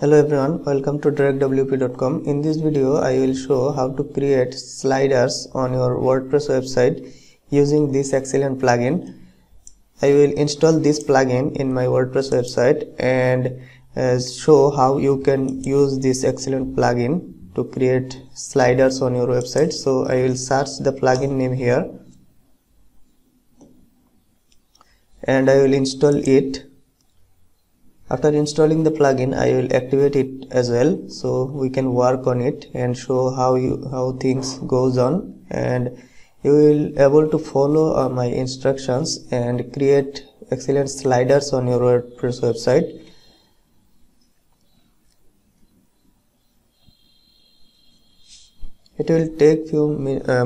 Hello everyone, welcome to directwp.com. In this video I will show how to create sliders on your WordPress website using this excellent plugin. I will install this plugin in my WordPress website and show how you can use this excellent plugin to create sliders on your website. So I will search the plugin name here and I will install it. After installing the plugin, I will activate it as well, so we can work on it and show how things goes on, and you will able to follow my instructions and create excellent sliders on your WordPress website. It will take few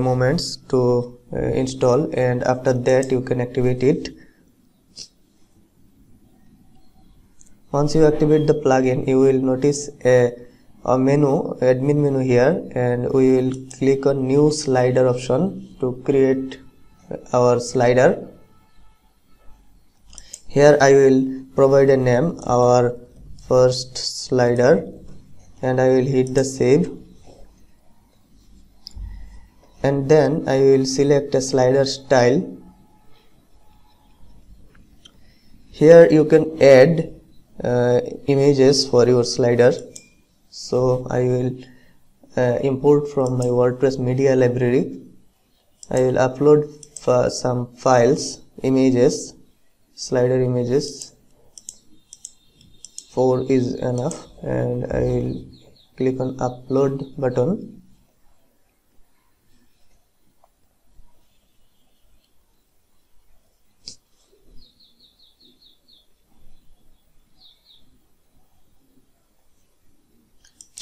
moments to install, and after that you can activate it. Once you activate the plugin, you will notice a menu, admin menu here, and we will click on new slider option to create our slider. Here I will provide a name, our first slider, and I will hit the save. And then I will select a slider style. Here you can add images for your slider, so I will import from my WordPress media library. I will upload some files, images, slider images, 4 is enough, and I will click on upload button.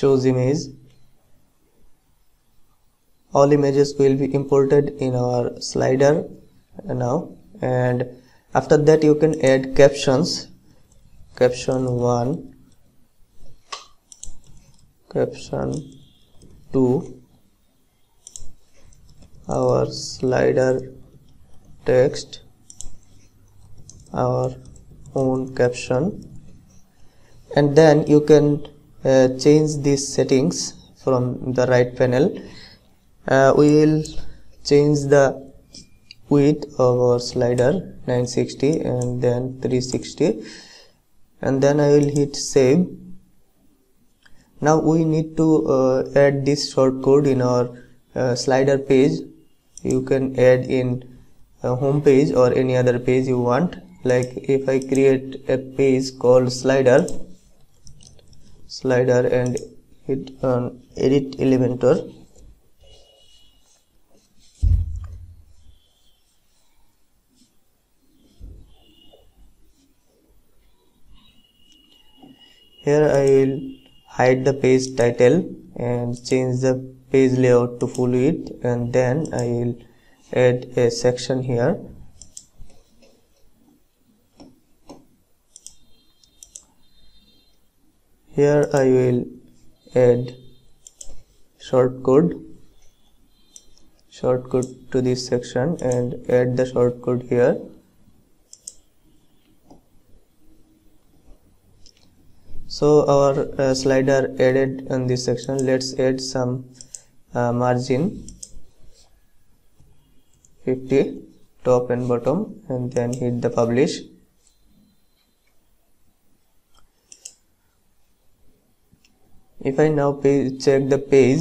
Choose image. All images will be imported in our slider now, and after that you can add captions. Caption 1, Caption 2, our slider text, our own caption, and then you can change these settings from the right panel. We will change the width of our slider 960 and then 360, and then I will hit save. Now we need to add this shortcode in our slider page. You can add in a home page or any other page you want. Like if I create a page called slider and hit on edit Elementor, here I will hide the page title and change the page layout to full width, and then I will add a section here. Here I will add shortcode to this section and add the shortcode here. So our slider added in this section. Let's add some margin 50 top and bottom, and then hit the publish. If I now check the page,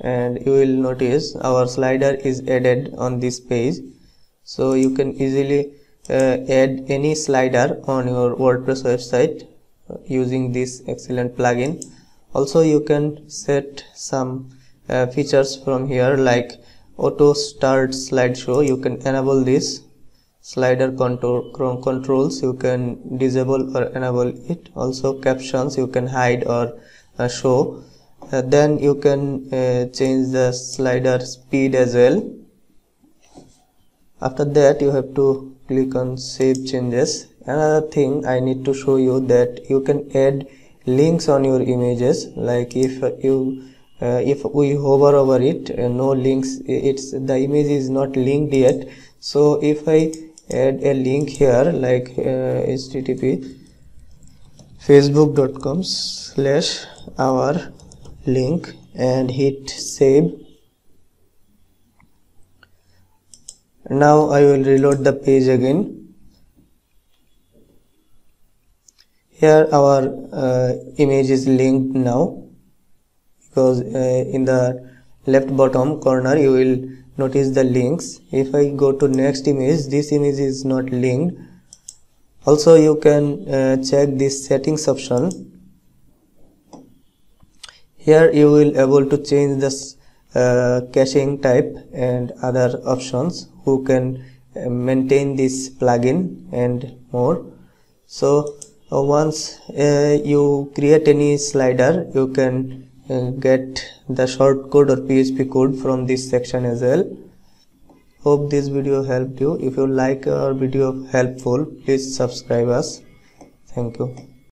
and you will notice our slider is added on this page. So you can easily add any slider on your WordPress website using this excellent plugin. Also you can set some features from here, like auto start slideshow. You can enable this. Slider controls, you can disable or enable it. Also captions, you can hide or show. Then you can change the slider speed as well. After that you have to click on save changes. Another thing I need to show you that you can add links on your images. Like if we hover over it, no links, the image is not linked yet. So if I add a link here, like http facebook.com/our link and hit save. Now I will reload the page again. Here our image is linked now, because in the left bottom corner you will notice the links. If I go to next image, this image is not linked. Also you can check this settings option. Here you will able to change this caching type and other options, who can maintain this plugin and more. So once you create any slider, you can get the shortcode or PHP code from this section as well. Hope this video helped you. If you like our video helpful, please subscribe us. Thank you.